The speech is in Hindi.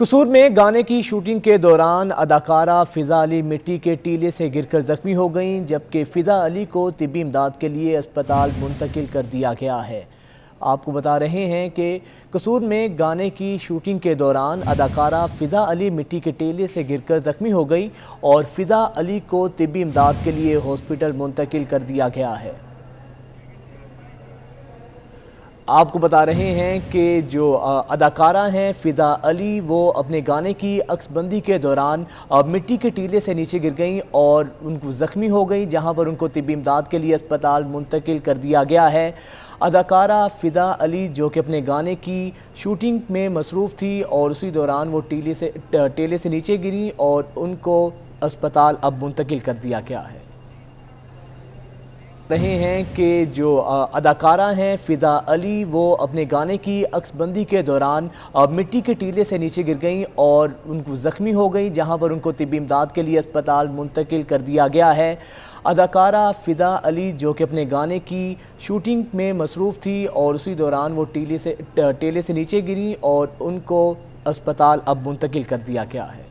कसूर में गाने की शूटिंग के दौरान अदाकारा फिजा अली मिट्टी के टीले से गिरकर जख्मी हो गईं, जबकि फिजा अली को तिब्बी इमदाद के लिए अस्पताल मुंतकिल कर दिया गया है। आपको बता रहे हैं कि कसूर में गाने की शूटिंग के दौरान अदाकारा फिजा अली मिट्टी के टीले से गिरकर जख्मी हो गई और फिजा अली को तिब्बी इमदाद के लिए हॉस्पिटल मुंतकिल कर दिया गया है। आपको बता रहे हैं कि जो अदाकारा हैं फिजा अली, वो अपने गाने की अक्सबंदी के दौरान मिट्टी के टीले से नीचे गिर गईं और उनको ज़ख्मी हो गई, जहां पर उनको तिब्बी इमदाद के लिए अस्पताल मुंतकिल कर दिया गया है। अदाकारा फिजा अली जो कि अपने गाने की शूटिंग में मसरूफ़ थी और उसी दौरान वो टीले से नीचे गिरी और उनको अस्पताल अब मुंतकिल कर दिया गया है। रहे हैं कि जो अदाकारा हैं फिजा अली, वो अपने गाने की अक्सबंदी के दौरान मिट्टी के टीले से नीचे गिर गईं और उनको ज़ख्मी हो गई, जहां पर उनको तिब्बी इमदाद के लिए अस्पताल मुंतकिल कर दिया गया है। अदाकारा फिजा अली जो कि अपने गाने की शूटिंग में मसरूफ़ थी और उसी दौरान वो टीले से नीचे गिरी और उनको अस्पताल अब मुंतकिल कर दिया गया है।